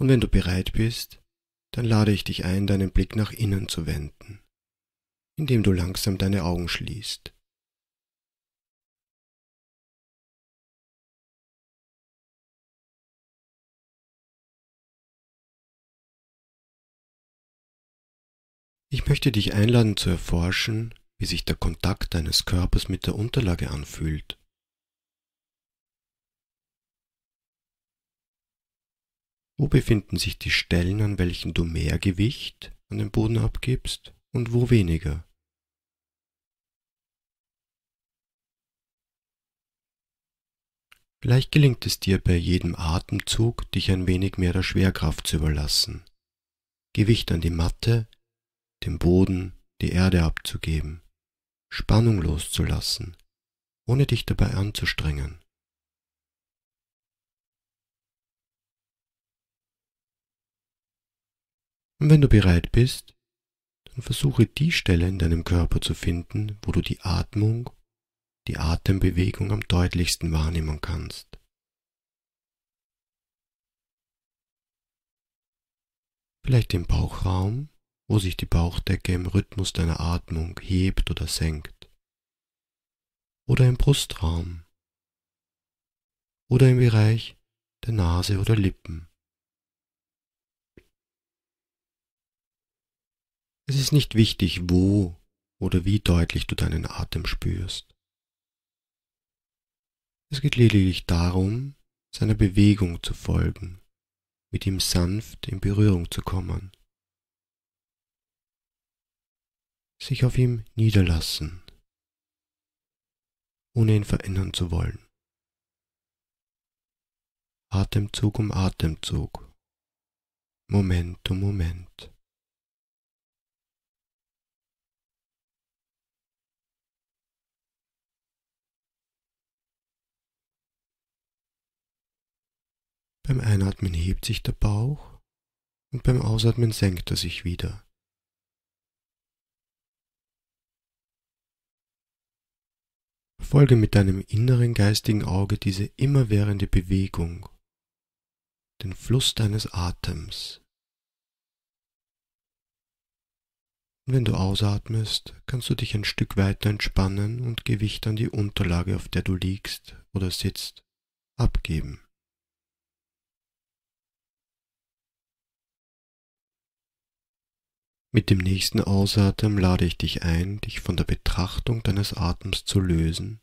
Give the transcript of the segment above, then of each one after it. Und wenn du bereit bist, dann lade ich dich ein, deinen Blick nach innen zu wenden, indem du langsam deine Augen schließt. Ich möchte dich einladen zu erforschen, wie sich der Kontakt deines Körpers mit der Unterlage anfühlt. Wo befinden sich die Stellen, an welchen du mehr Gewicht an den Boden abgibst und wo weniger? Vielleicht gelingt es dir bei jedem Atemzug, dich ein wenig mehr der Schwerkraft zu überlassen, Gewicht an die Matte, den Boden, die Erde abzugeben, Spannung loszulassen, ohne dich dabei anzustrengen. Und wenn du bereit bist, dann versuche die Stelle in deinem Körper zu finden, wo du die Atmung, die Atembewegung am deutlichsten wahrnehmen kannst. Vielleicht im Bauchraum, wo sich die Bauchdecke im Rhythmus deiner Atmung hebt oder senkt. Oder im Brustraum. Oder im Bereich der Nase oder Lippen. Es ist nicht wichtig, wo oder wie deutlich du deinen Atem spürst. Es geht lediglich darum, seiner Bewegung zu folgen, mit ihm sanft in Berührung zu kommen, sich auf ihm niederlassen, ohne ihn verändern zu wollen. Atemzug um Atemzug, Moment um Moment. Beim Einatmen hebt sich der Bauch und beim Ausatmen senkt er sich wieder. Folge mit deinem inneren geistigen Auge diese immerwährende Bewegung, den Fluss deines Atems. Und wenn du ausatmest, kannst du dich ein Stück weiter entspannen und Gewicht an die Unterlage, auf der du liegst oder sitzt, abgeben. Mit dem nächsten Ausatmen lade ich dich ein, dich von der Betrachtung deines Atems zu lösen,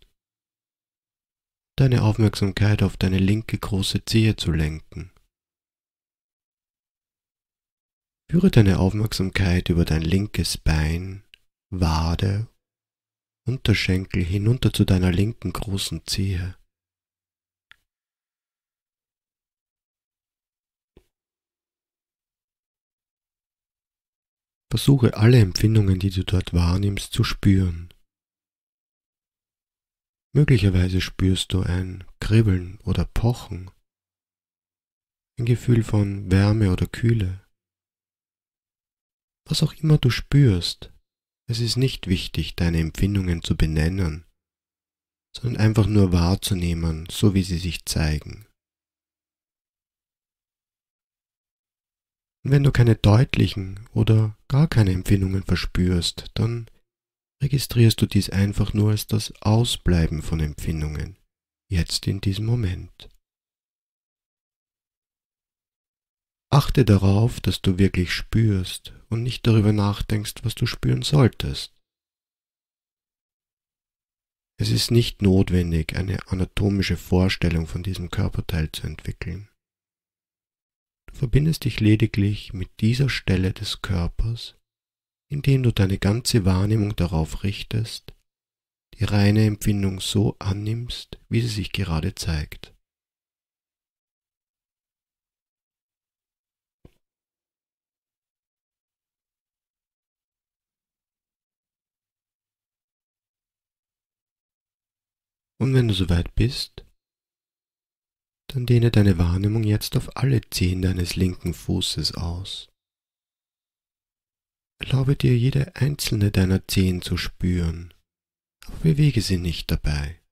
deine Aufmerksamkeit auf deine linke große Zehe zu lenken. Führe deine Aufmerksamkeit über dein linkes Bein, Wade, Unterschenkel hinunter zu deiner linken großen Zehe. Versuche alle Empfindungen, die du dort wahrnimmst, zu spüren. Möglicherweise spürst du ein Kribbeln oder Pochen, ein Gefühl von Wärme oder Kühle. Was auch immer du spürst, es ist nicht wichtig, deine Empfindungen zu benennen, sondern einfach nur wahrzunehmen, so wie sie sich zeigen. Und wenn du keine deutlichen oder gar keine Empfindungen verspürst, dann registrierst du dies einfach nur als das Ausbleiben von Empfindungen, jetzt in diesem Moment. Achte darauf, dass du wirklich spürst und nicht darüber nachdenkst, was du spüren solltest. Es ist nicht notwendig, eine anatomische Vorstellung von diesem Körperteil zu entwickeln. Verbindest dich lediglich mit dieser Stelle des Körpers, indem du deine ganze Wahrnehmung darauf richtest, die reine Empfindung so annimmst, wie sie sich gerade zeigt. Und wenn du soweit bist, dann dehne deine Wahrnehmung jetzt auf alle Zehen deines linken Fußes aus. Erlaube dir, jede einzelne deiner Zehen zu spüren, aber bewege sie nicht dabei.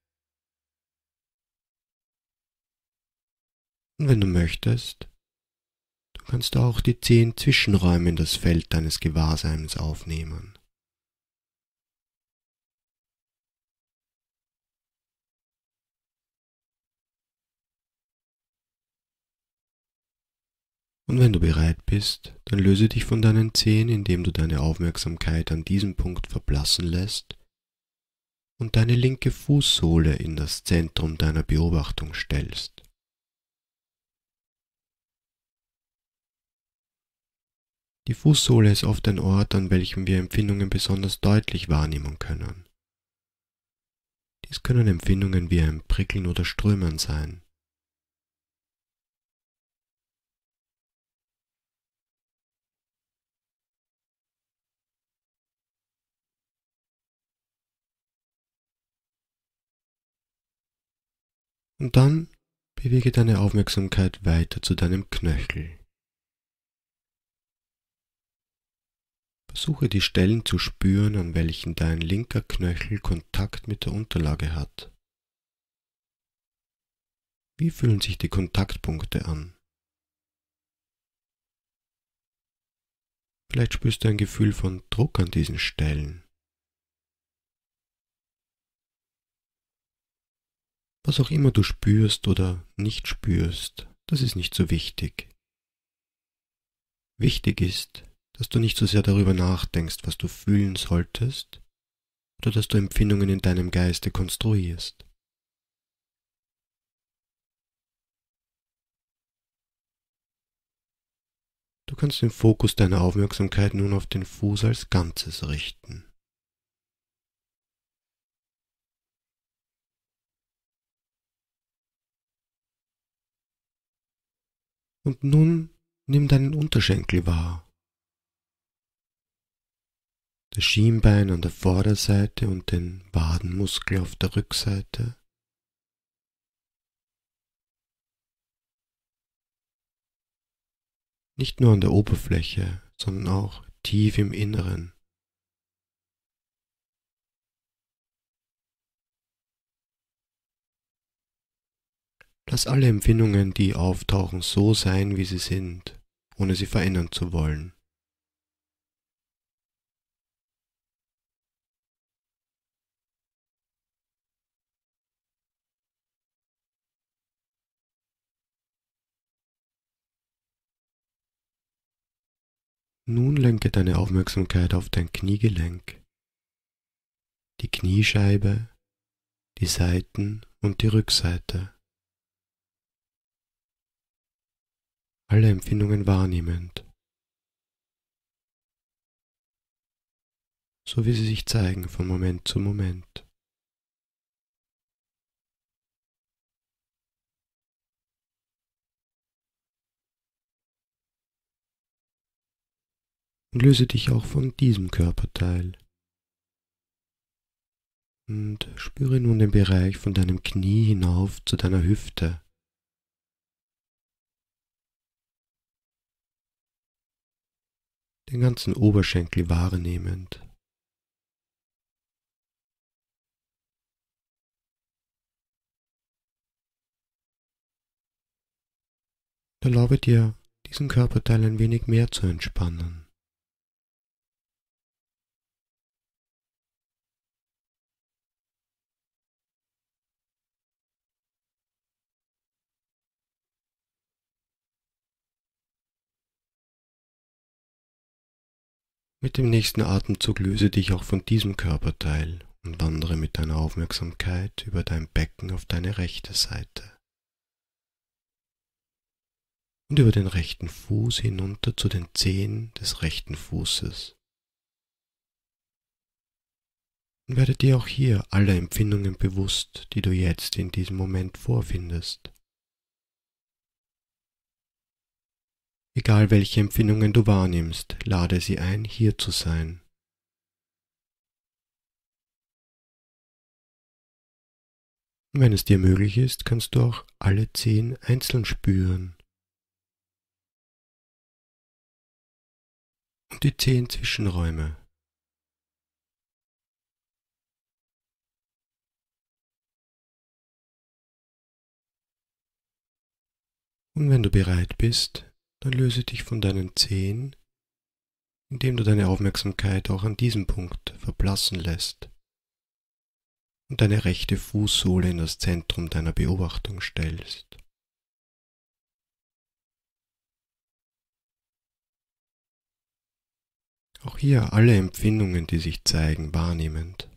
Und wenn du möchtest, kannst du auch die 10 Zwischenräume in das Feld deines Gewahrseins aufnehmen. Und wenn du bereit bist, dann löse dich von deinen Zehen, indem du deine Aufmerksamkeit an diesem Punkt verblassen lässt und deine linke Fußsohle in das Zentrum deiner Beobachtung stellst. Die Fußsohle ist oft ein Ort, an welchem wir Empfindungen besonders deutlich wahrnehmen können. Dies können Empfindungen wie ein Prickeln oder Strömen sein. Und dann bewege deine Aufmerksamkeit weiter zu deinem Knöchel. Versuche die Stellen zu spüren, an welchen dein linker Knöchel Kontakt mit der Unterlage hat. Wie fühlen sich die Kontaktpunkte an? Vielleicht spürst du ein Gefühl von Druck an diesen Stellen. Was auch immer du spürst oder nicht spürst, das ist nicht so wichtig. Wichtig ist, dass du nicht so sehr darüber nachdenkst, was du fühlen solltest, oder dass du Empfindungen in deinem Geiste konstruierst. Du kannst den Fokus deiner Aufmerksamkeit nun auf den Fuß als Ganzes richten. Und nun nimm deinen Unterschenkel wahr. Das Schienbein an der Vorderseite und den Wadenmuskel auf der Rückseite. Nicht nur an der Oberfläche, sondern auch tief im Inneren. Lass alle Empfindungen, die auftauchen, so sein, wie sie sind, ohne sie verändern zu wollen. Nun lenke deine Aufmerksamkeit auf dein Kniegelenk, die Kniescheibe, die Seiten und die Rückseite. Alle Empfindungen wahrnehmend, so wie sie sich zeigen von Moment zu Moment. Und löse dich auch von diesem Körperteil. Und spüre nun den Bereich von deinem Knie hinauf zu deiner Hüfte. Den ganzen Oberschenkel wahrnehmend. Erlaube dir, diesen Körperteil ein wenig mehr zu entspannen. Mit dem nächsten Atemzug löse dich auch von diesem Körperteil und wandere mit deiner Aufmerksamkeit über dein Becken auf deine rechte Seite und über den rechten Fuß hinunter zu den Zehen des rechten Fußes. Und werde dir auch hier alle Empfindungen bewusst, die du jetzt in diesem Moment vorfindest. Egal welche Empfindungen du wahrnimmst, lade sie ein, hier zu sein. Und wenn es dir möglich ist, kannst du auch alle 10 einzeln spüren. Und die 10 Zwischenräume. Und wenn du bereit bist, Dann löse dich von deinen Zehen, indem du deine Aufmerksamkeit auch an diesem Punkt verblassen lässt und deine rechte Fußsohle in das Zentrum deiner Beobachtung stellst. Auch hier alle Empfindungen, die sich zeigen, wahrnehmend.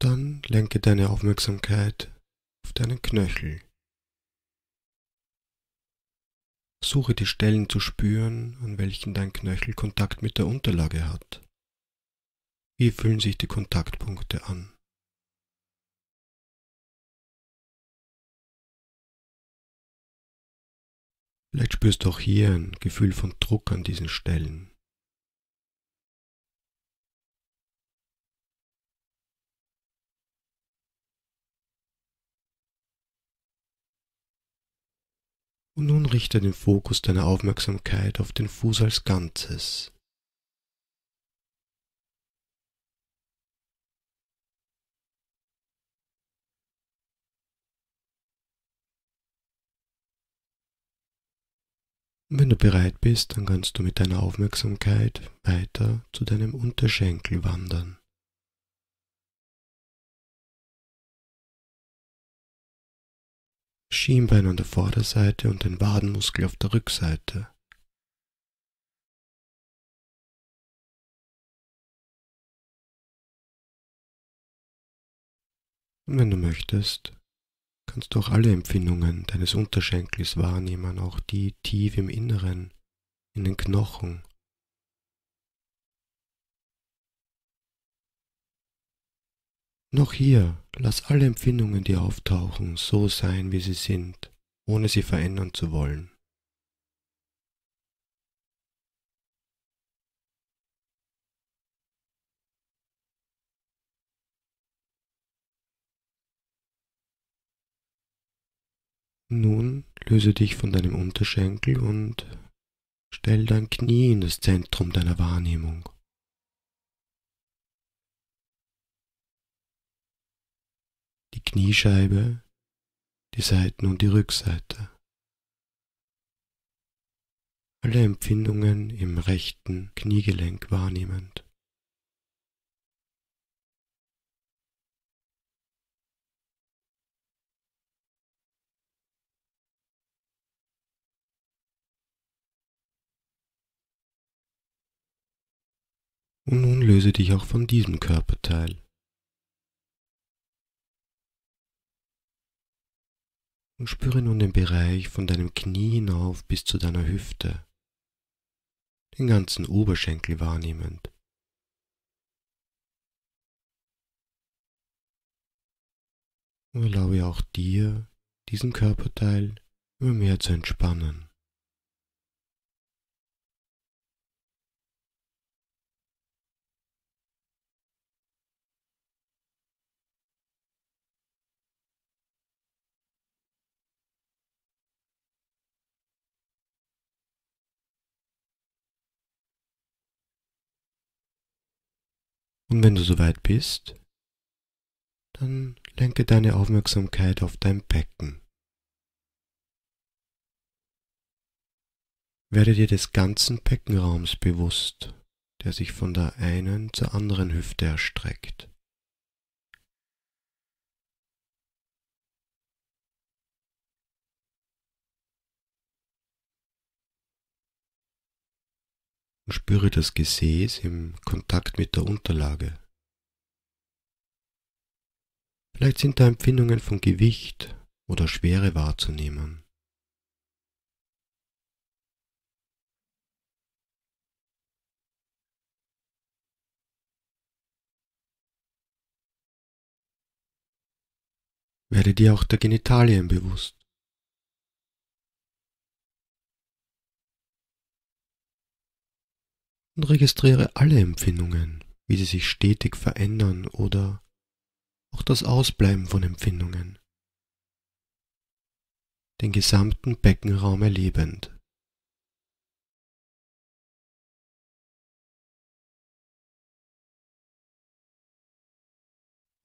Dann lenke deine Aufmerksamkeit auf deinen Knöchel. Suche die Stellen zu spüren, an welchen dein Knöchel Kontakt mit der Unterlage hat. Wie fühlen sich die Kontaktpunkte an? Vielleicht spürst du auch hier ein Gefühl von Druck an diesen Stellen. Und nun richte den Fokus deiner Aufmerksamkeit auf den Fuß als Ganzes. Und wenn du bereit bist, dann kannst du mit deiner Aufmerksamkeit weiter zu deinem Unterschenkel wandern. Schienbein an der Vorderseite und den Wadenmuskel auf der Rückseite. Und wenn du möchtest, kannst du auch alle Empfindungen deines Unterschenkels wahrnehmen, auch die tief im Inneren, in den Knochen. Noch hier, lass alle Empfindungen, die auftauchen, so sein, wie sie sind, ohne sie verändern zu wollen. Nun löse dich von deinem Unterschenkel und stell dein Knie in das Zentrum deiner Wahrnehmung. Die Kniescheibe, die Seiten- und die Rückseite. Alle Empfindungen im rechten Kniegelenk wahrnehmend. Und nun löse dich auch von diesem Körperteil. Und spüre nun den Bereich von deinem Knie hinauf bis zu deiner Hüfte, den ganzen Oberschenkel wahrnehmend. Und erlaube auch dir, diesen Körperteil immer mehr zu entspannen. Und wenn du soweit bist, dann lenke deine Aufmerksamkeit auf dein Becken. Werde dir des ganzen Beckenraums bewusst, der sich von der einen zur anderen Hüfte erstreckt. Und spüre das Gesäß im Kontakt mit der Unterlage. Vielleicht sind da Empfindungen von Gewicht oder Schwere wahrzunehmen. Werde dir auch der Genitalien bewusst. Und registriere alle Empfindungen, wie sie sich stetig verändern oder auch das Ausbleiben von Empfindungen. den gesamten Beckenraum erlebend.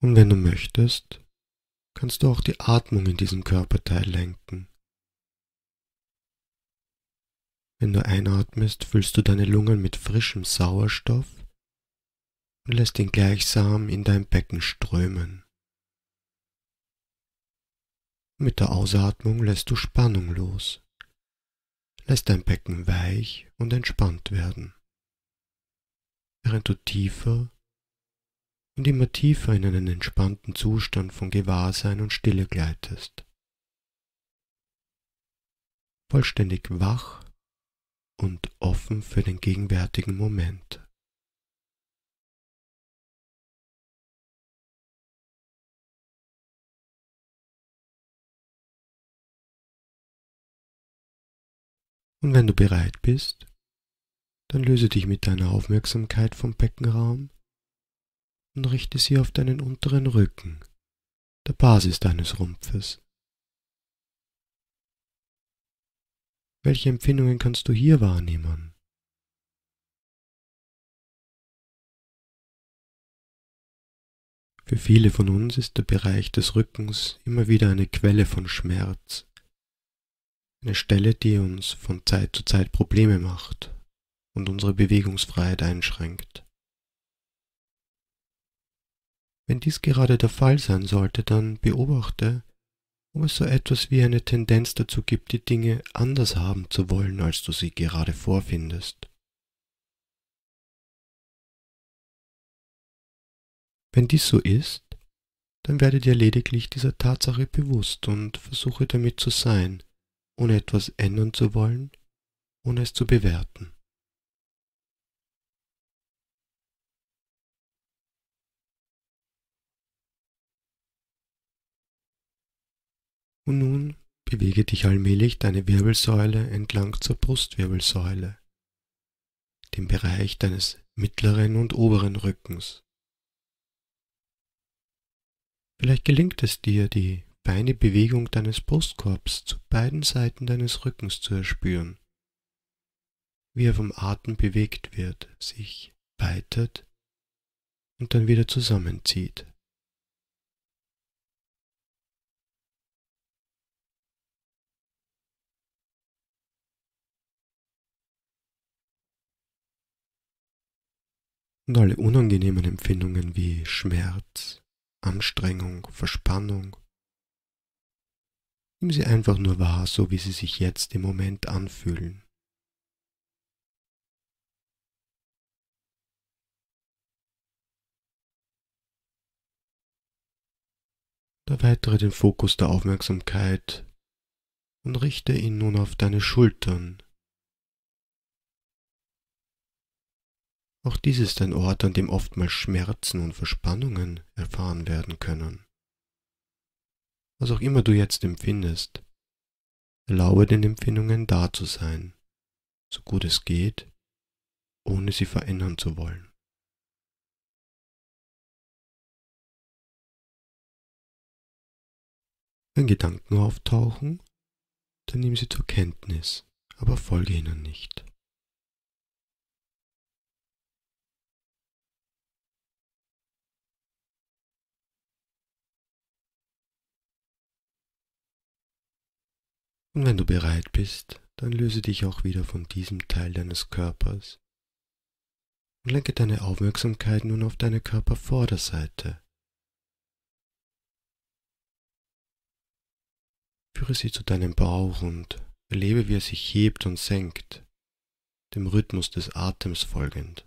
Und wenn du möchtest, kannst du auch die Atmung in diesem Körperteil lenken. Wenn du einatmest, füllst du deine Lungen mit frischem Sauerstoff und lässt ihn gleichsam in dein Becken strömen. Mit der Ausatmung lässt du Spannung los, lässt dein Becken weich und entspannt werden, während du tiefer und immer tiefer in einen entspannten Zustand von Gewahrsein und Stille gleitest. Vollständig wach und offen für den gegenwärtigen Moment. Und wenn du bereit bist, dann löse dich mit deiner Aufmerksamkeit vom Beckenraum und richte sie auf deinen unteren Rücken, der Basis deines Rumpfes. Welche Empfindungen kannst du hier wahrnehmen? Für viele von uns ist der Bereich des Rückens immer wieder eine Quelle von Schmerz, eine Stelle, die uns von Zeit zu Zeit Probleme macht und unsere Bewegungsfreiheit einschränkt. Wenn dies gerade der Fall sein sollte, dann beobachte, ob es so etwas wie eine Tendenz dazu gibt, die Dinge anders haben zu wollen, als du sie gerade vorfindest. Wenn dies so ist, dann werde dir lediglich dieser Tatsache bewusst und versuche damit zu sein, ohne etwas ändern zu wollen, ohne es zu bewerten. Und nun bewege dich allmählich deine Wirbelsäule entlang zur Brustwirbelsäule, dem Bereich deines mittleren und oberen Rückens. Vielleicht gelingt es dir, die feine Bewegung deines Brustkorbs zu beiden Seiten deines Rückens zu erspüren, wie er vom Atem bewegt wird, sich weitet und dann wieder zusammenzieht. Und alle unangenehmen Empfindungen wie Schmerz, Anstrengung, Verspannung, nimm sie einfach nur wahr, so wie sie sich jetzt im Moment anfühlen. Da erweitere den Fokus der Aufmerksamkeit und richte ihn nun auf deine Schultern. Auch dies ist ein Ort, an dem oftmals Schmerzen und Verspannungen erfahren werden können. Was auch immer du jetzt empfindest, erlaube den Empfindungen da zu sein, so gut es geht, ohne sie verändern zu wollen. Wenn Gedanken auftauchen, dann nimm sie zur Kenntnis, aber folge ihnen nicht. Und wenn du bereit bist, dann löse dich auch wieder von diesem Teil deines Körpers und lenke deine Aufmerksamkeit nun auf deine Körpervorderseite. Führe sie zu deinem Bauch und erlebe, wie er sich hebt und senkt, dem Rhythmus des Atems folgend.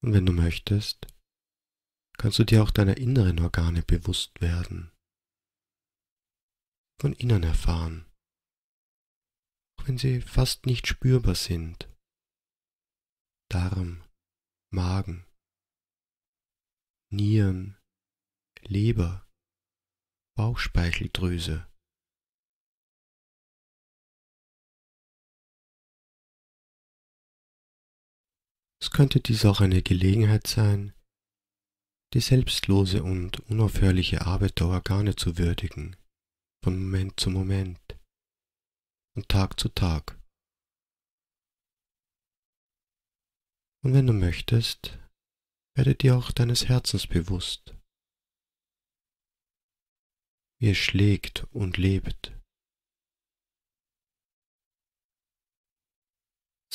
Und wenn du möchtest, kannst du dir auch deiner inneren Organe bewusst werden, von innen erfahren, auch wenn sie fast nicht spürbar sind. Darm, Magen, Nieren, Leber, Bauchspeicheldrüse. Es könnte dies auch eine Gelegenheit sein, die selbstlose und unaufhörliche Arbeit der Organe zu würdigen, von Moment zu Moment und Tag zu Tag. Und wenn du möchtest, werde dir auch deines Herzens bewusst, wie es schlägt und lebt.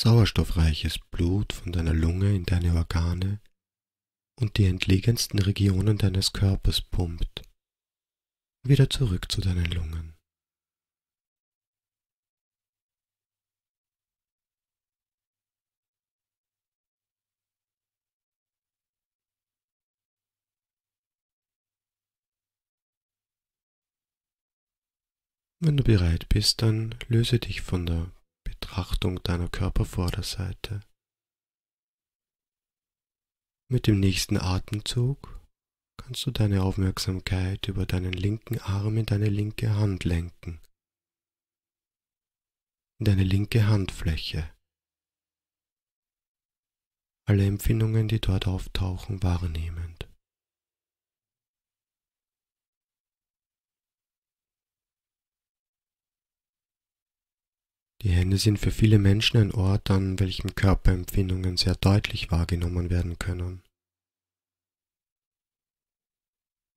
Sauerstoffreiches Blut von deiner Lunge in deine Organe und die entlegensten Regionen deines Körpers pumpt, wieder zurück zu deinen Lungen. Wenn du bereit bist, dann löse dich von der Betrachtung deiner Körpervorderseite. Mit dem nächsten Atemzug kannst du deine Aufmerksamkeit über deinen linken Arm in deine linke Hand lenken, in deine linke Handfläche. Alle Empfindungen, die dort auftauchen, wahrnehmend. Die Hände sind für viele Menschen ein Ort, an welchem Körperempfindungen sehr deutlich wahrgenommen werden können.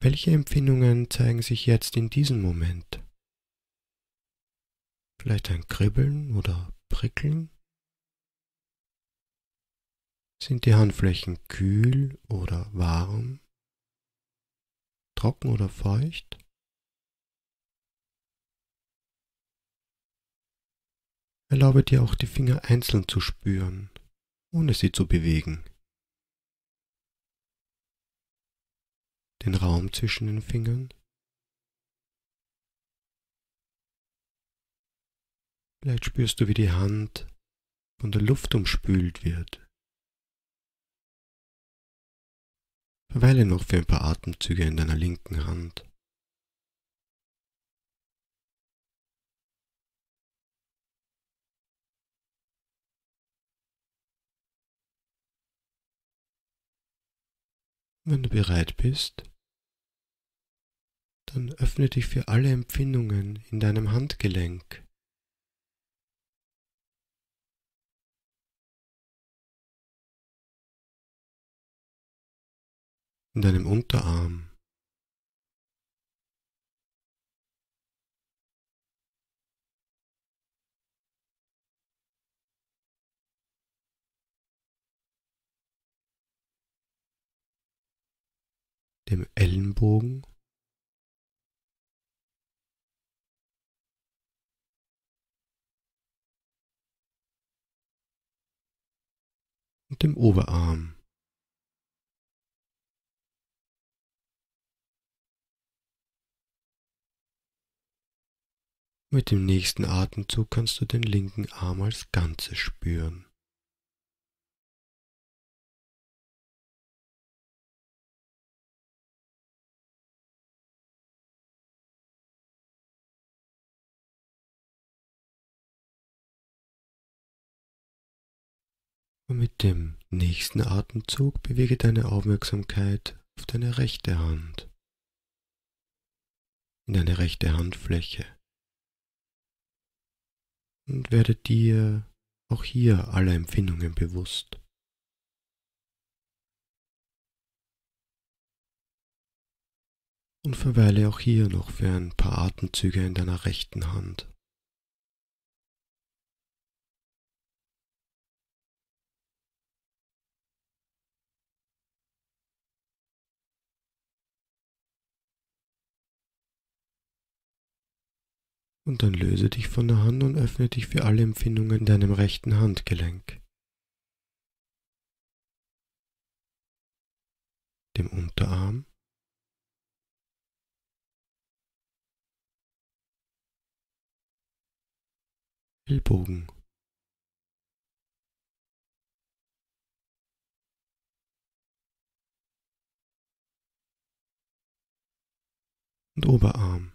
Welche Empfindungen zeigen sich jetzt in diesem Moment? Vielleicht ein Kribbeln oder Prickeln? Sind die Handflächen kühl oder warm? Trocken oder feucht? Erlaube dir auch, die Finger einzeln zu spüren, ohne sie zu bewegen. Den Raum zwischen den Fingern. Vielleicht spürst du, wie die Hand von der Luft umspült wird. Verweile noch für ein paar Atemzüge in deiner linken Hand. Wenn du bereit bist, dann öffne dich für alle Empfindungen in deinem Handgelenk. In deinem Unterarm. Dem Ellenbogen, und dem Oberarm. Mit dem nächsten Atemzug kannst du den linken Arm als Ganzes spüren. Und mit dem nächsten Atemzug bewege deine Aufmerksamkeit auf deine rechte Hand, in deine rechte Handfläche und werde dir auch hier aller Empfindungen bewusst. Und verweile auch hier noch für ein paar Atemzüge in deiner rechten Hand. Und dann löse dich von der Hand und öffne dich für alle Empfindungen in deinem rechten Handgelenk, dem Unterarm, Ellbogen, und Oberarm.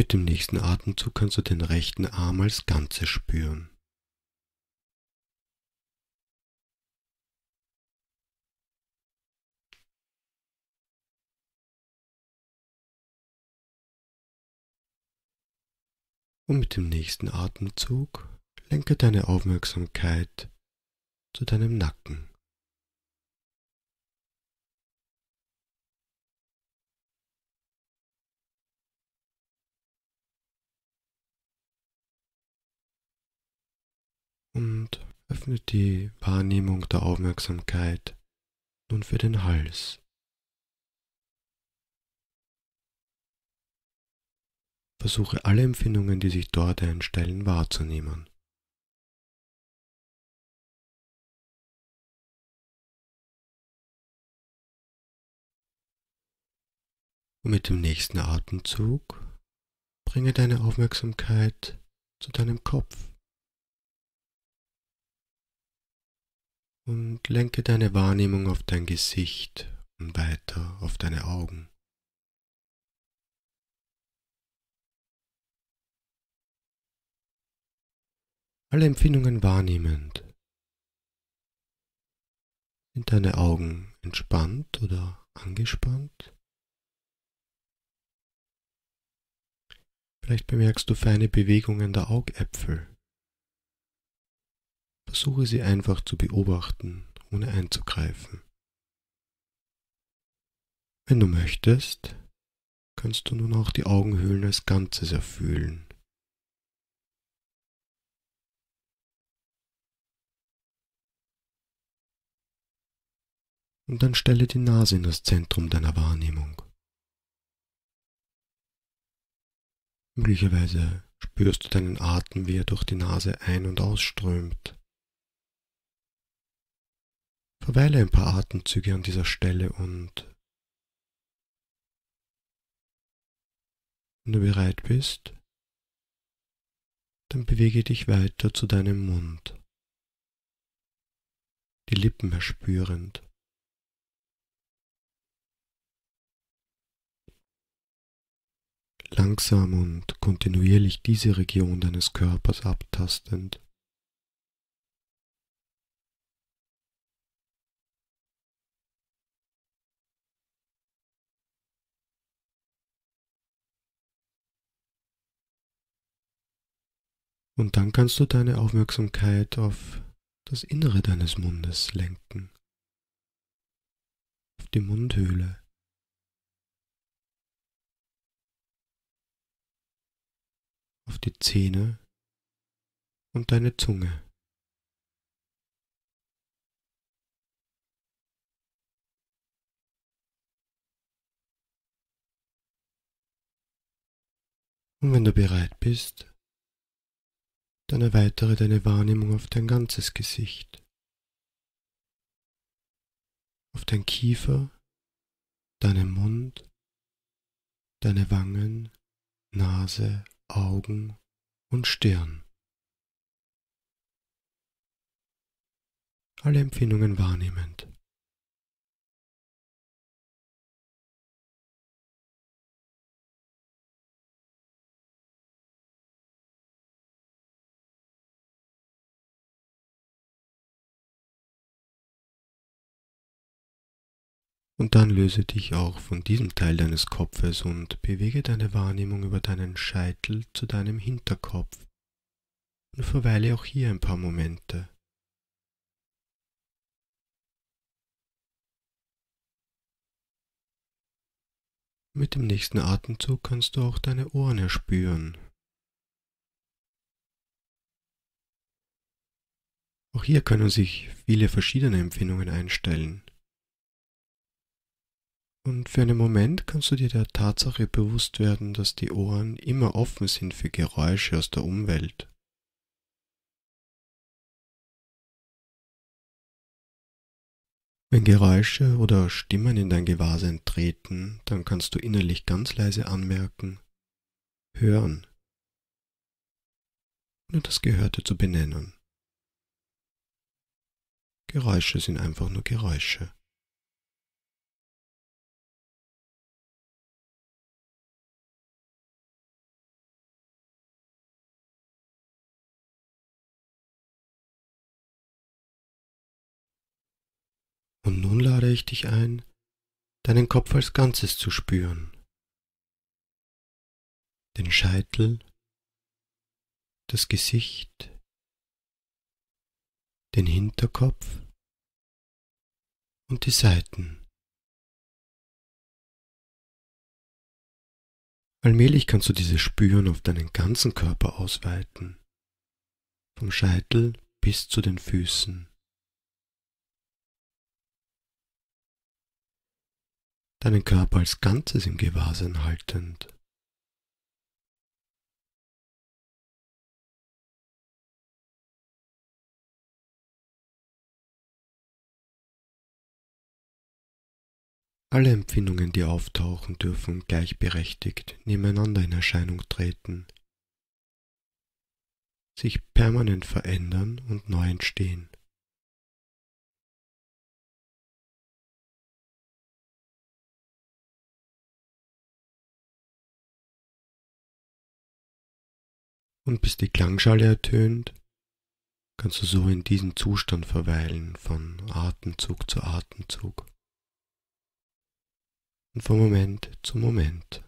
Mit dem nächsten Atemzug kannst du den rechten Arm als Ganzes spüren. Und mit dem nächsten Atemzug lenke deine Aufmerksamkeit zu deinem Nacken. Und öffne die Wahrnehmung der Aufmerksamkeit nun für den Hals. Versuche alle Empfindungen, die sich dort einstellen, wahrzunehmen. Und mit dem nächsten Atemzug bringe deine Aufmerksamkeit zu deinem Kopf und lenke deine Wahrnehmung auf dein Gesicht und weiter auf deine Augen. Alle Empfindungen wahrnehmend. Sind deine Augen entspannt oder angespannt? Vielleicht bemerkst du feine Bewegungen der Augäpfel. Versuche sie einfach zu beobachten, ohne einzugreifen. Wenn du möchtest, kannst du nun auch die Augenhöhlen als Ganzes erfühlen. Und dann stelle die Nase in das Zentrum deiner Wahrnehmung. Möglicherweise spürst du deinen Atem, wie er durch die Nase ein- und ausströmt. Verweile ein paar Atemzüge an dieser Stelle und wenn du bereit bist, dann bewege dich weiter zu deinem Mund, die Lippen erspürend. Langsam und kontinuierlich diese Region deines Körpers abtastend. Und dann kannst du deine Aufmerksamkeit auf das Innere deines Mundes lenken, auf die Mundhöhle. Auf die Zähne und deine Zunge. Und wenn du bereit bist, dann erweitere deine Wahrnehmung auf dein ganzes Gesicht, auf dein Kiefer, deinen Mund, deine Wangen, Nase, Augen und Stirn. Alle Empfindungen wahrnehmend. Und dann löse dich auch von diesem Teil deines Kopfes und bewege deine Wahrnehmung über deinen Scheitel zu deinem Hinterkopf und verweile auch hier ein paar Momente. Mit dem nächsten Atemzug kannst du auch deine Ohren erspüren. Auch hier können sich viele verschiedene Empfindungen einstellen. Und für einen Moment kannst du dir der Tatsache bewusst werden, dass die Ohren immer offen sind für Geräusche aus der Umwelt. Wenn Geräusche oder Stimmen in dein Gewahrsein treten, dann kannst du innerlich ganz leise anmerken, hören, nur das Gehörte zu benennen. Geräusche sind einfach nur Geräusche. Und nun lade ich dich ein, deinen Kopf als Ganzes zu spüren, den Scheitel, das Gesicht, den Hinterkopf und die Seiten. Allmählich kannst du dieses Spüren auf deinen ganzen Körper ausweiten, vom Scheitel bis zu den Füßen. Deinen Körper als Ganzes im Gewahrsein haltend. Alle Empfindungen, die auftauchen, dürfen gleichberechtigt nebeneinander in Erscheinung treten, sich permanent verändern und neu entstehen. Und bis die Klangschale ertönt, kannst du so in diesem Zustand verweilen, von Atemzug zu Atemzug. Und vom Moment zu Moment.